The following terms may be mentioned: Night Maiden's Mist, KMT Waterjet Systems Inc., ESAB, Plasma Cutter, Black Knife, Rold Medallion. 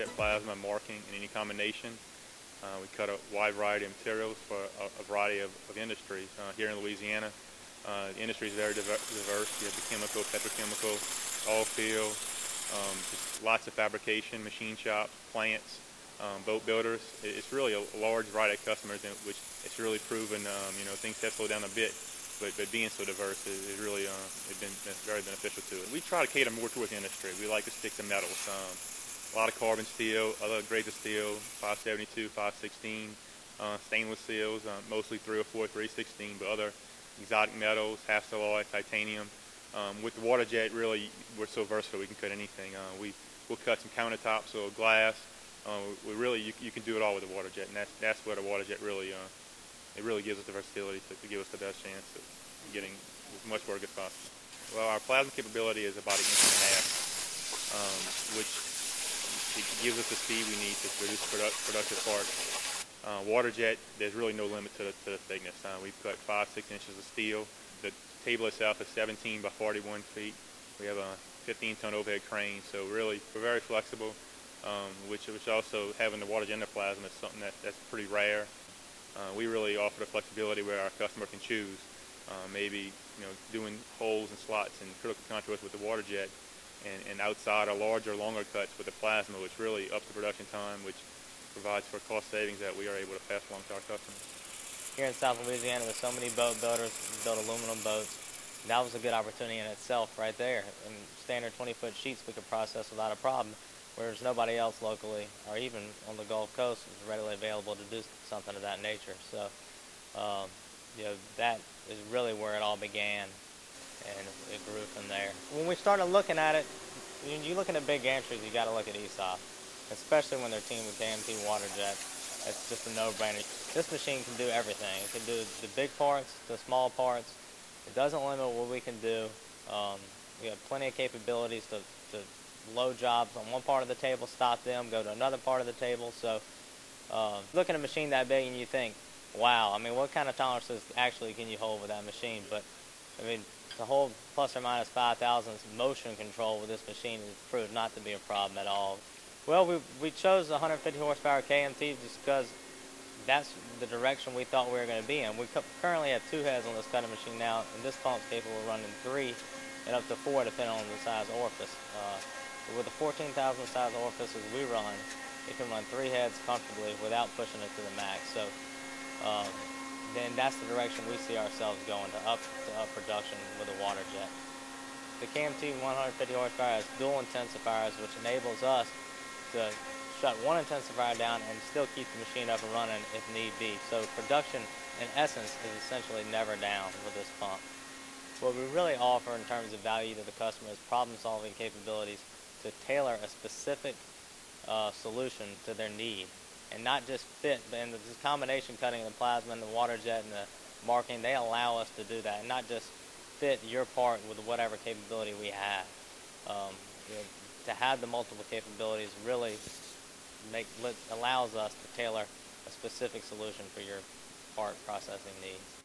jet plasma marking in any combination. We cut a wide variety of materials for a variety of industries. Here in Louisiana, the industry is very diverse. You have the chemical, petrochemical, oil field, just lots of fabrication, machine shops, plants, boat builders. It's really a large variety of customers, in which it's really proven, you know, things have slowed down a bit, but being so diverse is really been very beneficial to it. We try to cater more towards industry. We like to stick to metals. A lot of carbon steel, other grades of steel, 572, 516, stainless steels, mostly 304, 316, but other exotic metals, half alloy, titanium. With the waterjet, really, we're so versatile, we can cut anything. We'll cut some countertops or glass. We really, you can do it all with the waterjet, and that's where the waterjet really, it really gives us the versatility to give us the best chance of getting as much work as possible. Well, our plasma capability is about 1.5 inches, which it gives us the speed we need to produce productive parts. Waterjet, there's really no limit to the thickness. We've cut 5-6 inches of steel. The table itself is 17 by 41 feet. We have a 15-ton overhead crane, so really we're very flexible, which also having the waterjet in the plasma is something that's pretty rare. We really offer the flexibility where our customer can choose. Maybe, you know, doing holes and slots and critical contours with the waterjet, and outside are larger, longer cuts with the plasma, which really ups the production time, which provides for cost savings that we are able to pass along to our customers. Here in South Louisiana, with so many boat builders who build aluminum boats, that was a good opportunity in itself right there. And standard 20-foot sheets we could process without a problem, whereas nobody else locally, or even on the Gulf Coast, was readily available to do something of that nature. So, you know, that is really where it all began, and it grew from there. When we started looking at it, when you're looking at big gantries, you got to look at ESAB, especially when they're teamed with KMT Waterjet. It's just a no-brainer. This machine can do everything. It can do the big parts, the small parts. It doesn't limit what we can do. We have plenty of capabilities to load jobs on one part of the table, stop them, go to another part of the table. So look at a machine that big and you think, wow, I mean, what kind of tolerances actually can you hold with that machine? But, I mean, the whole plus or minus 5,000 motion control with this machine has proved not to be a problem at all. Well, we chose the 150 horsepower KMT just because that's the direction we thought we were going to be in. We currently have 2 heads on this cutting machine now, and this pump's capable of running 3 and up to 4 depending on the size orifice. With the 14,000 size orifices we run, it can run 3 heads comfortably without pushing it to the max. So then that's the direction we see ourselves going, to up production with a waterjet. The KMT 150 horsepower has dual intensifiers, which enables us to shut one intensifier down and still keep the machine up and running if need be. So production, in essence, is essentially never down with this pump. What we really offer in terms of value to the customer is problem-solving capabilities to tailor a specific solution to their need, and not just fit, but in the combination cutting of the plasma and the waterjet and the marking, they allow us to do that, and not just fit your part with whatever capability we have. You know, to have the multiple capabilities really allows us to tailor a specific solution for your part processing needs.